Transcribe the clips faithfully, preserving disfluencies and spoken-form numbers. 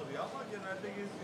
Duruyor ama genelde geziyor. Gracias.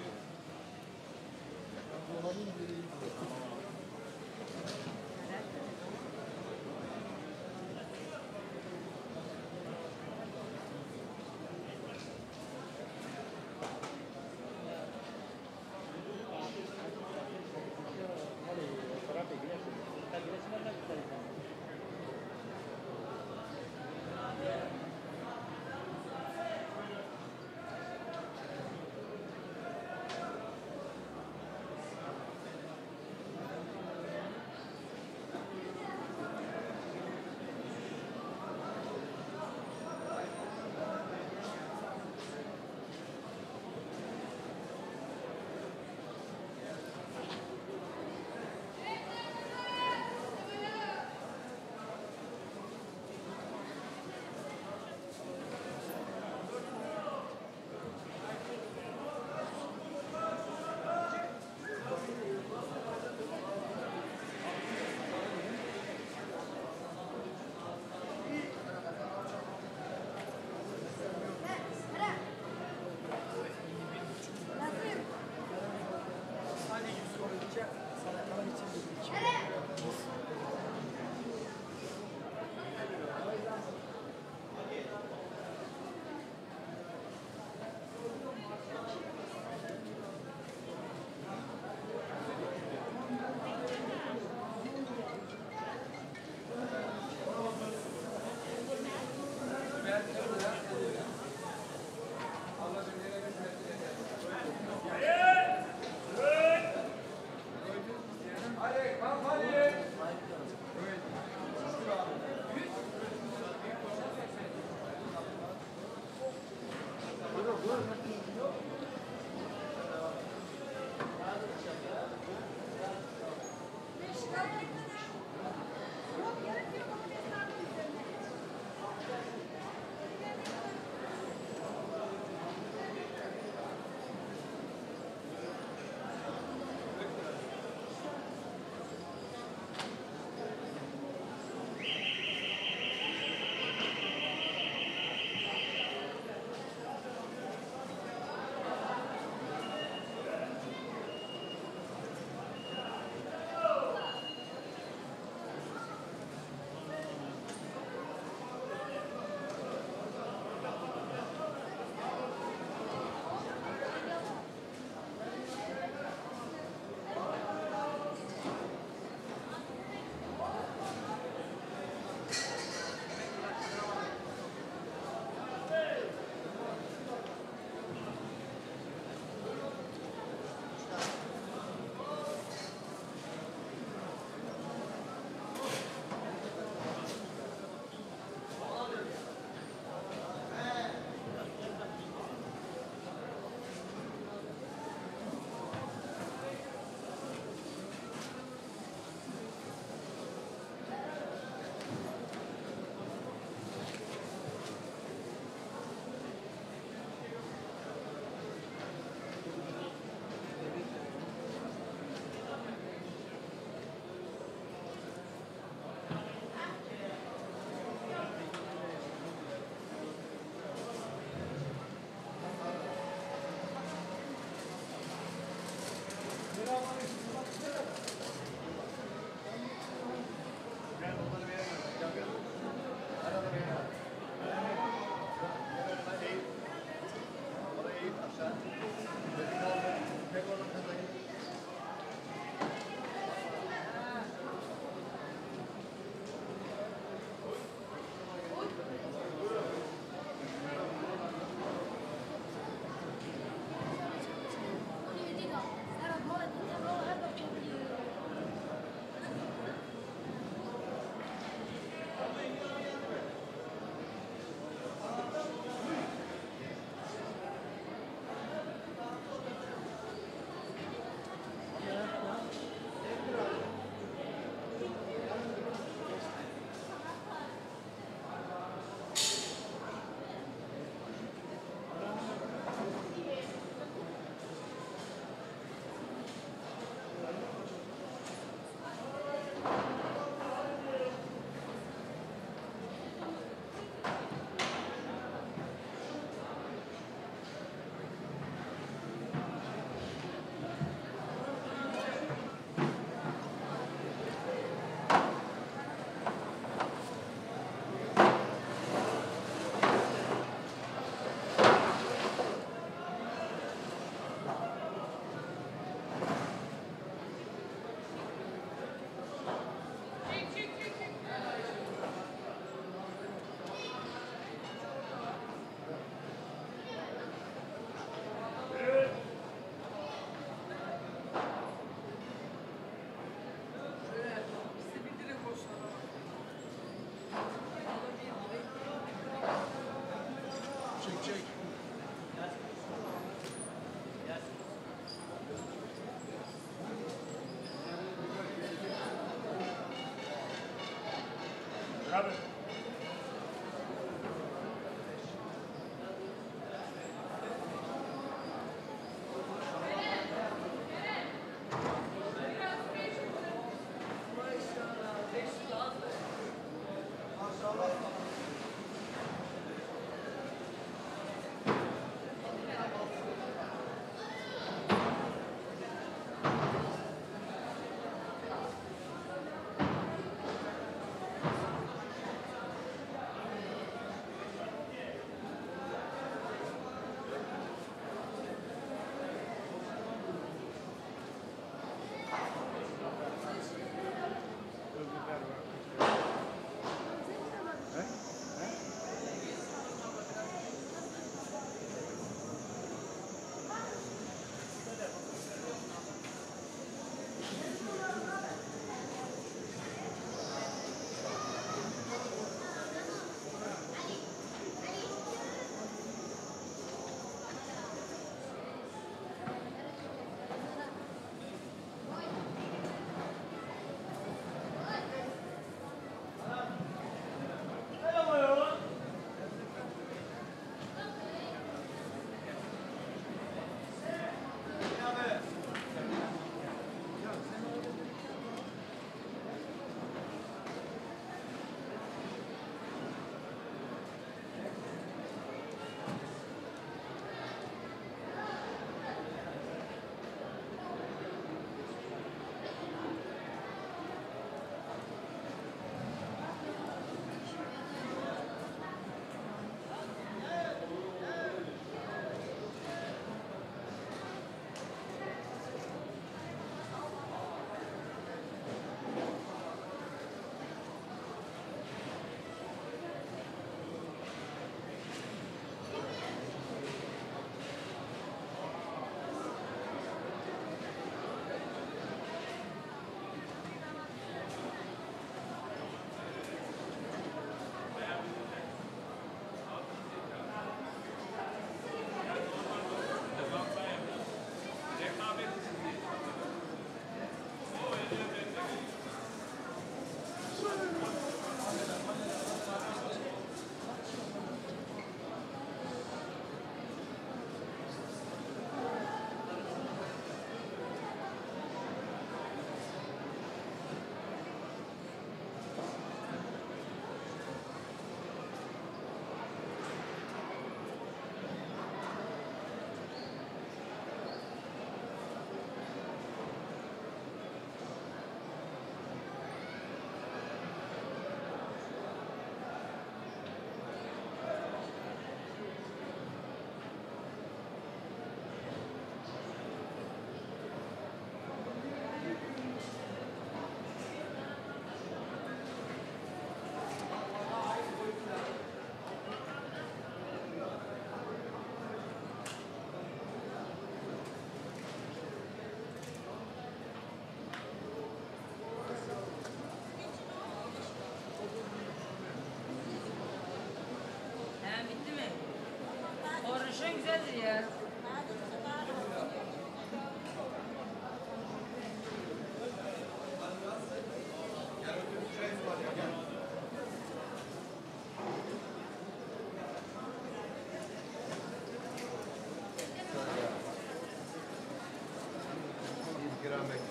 Gelmedi. Gelmedi.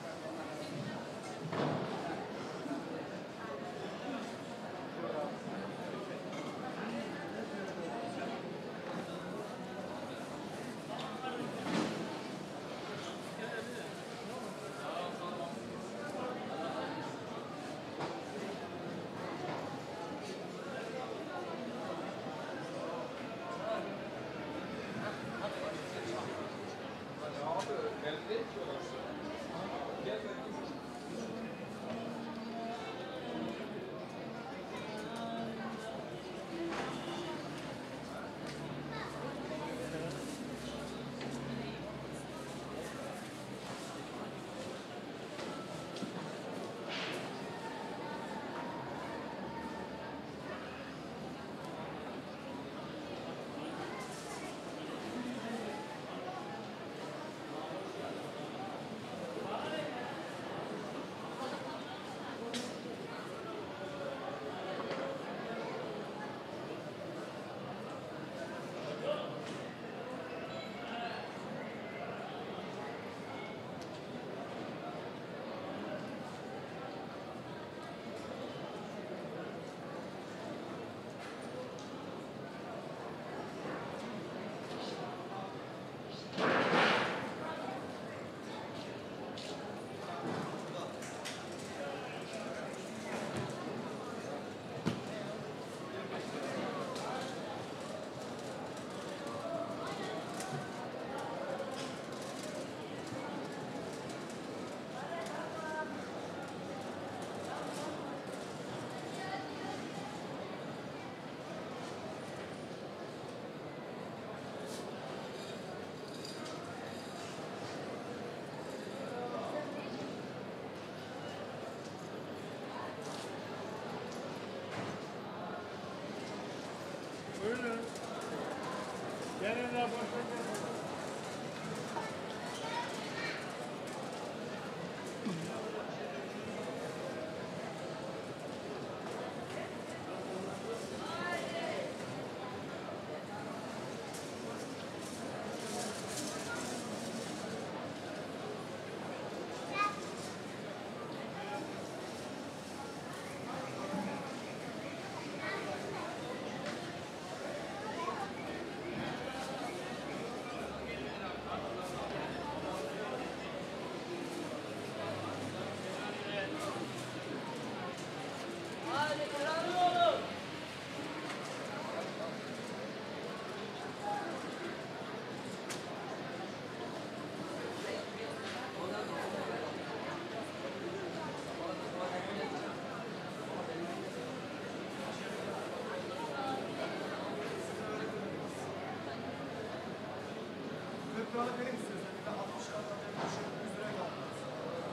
müdahale verir misiniz? Bir de altmışlardan yüz liraya kalmaz.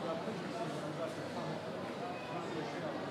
Yaptık mı? Nasıl bir şey yaptık?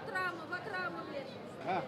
Ватрама, ватрама, блядь. А?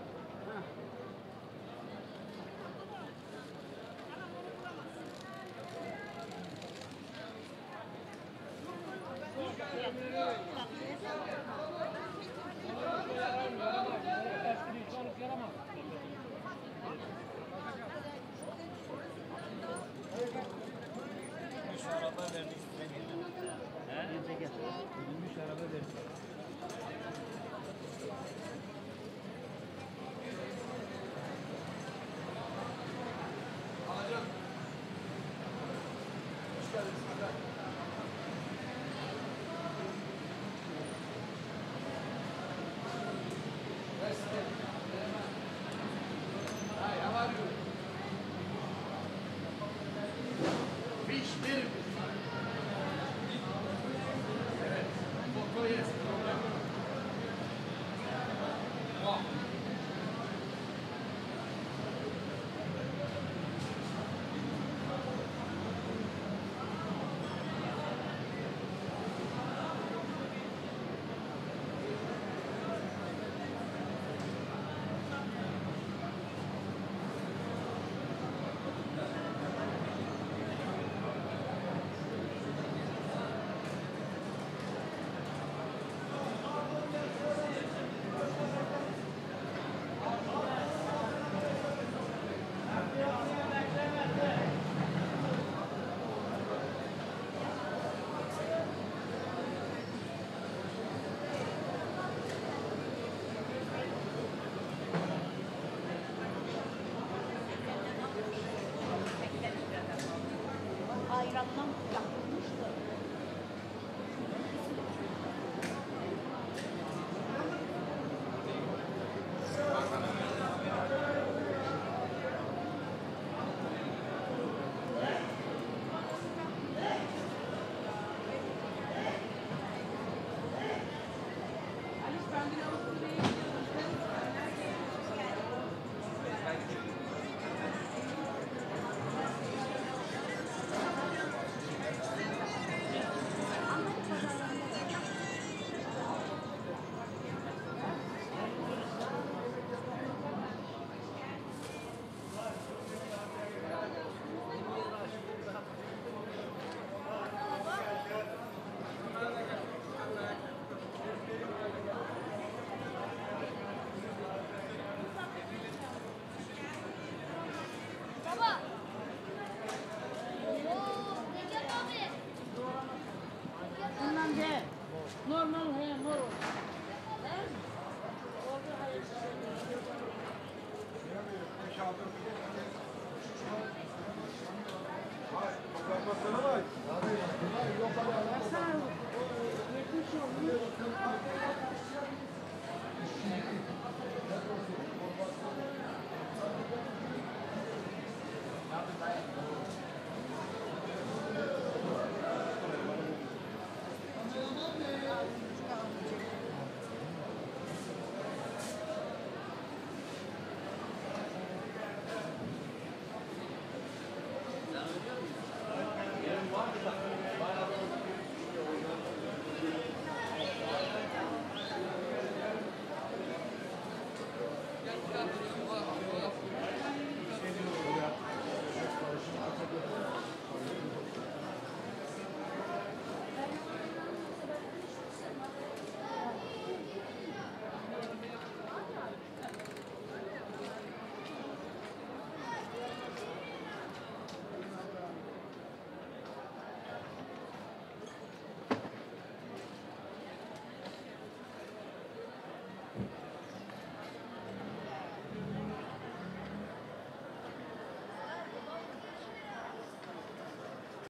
Ayrılmam yapılmıştı.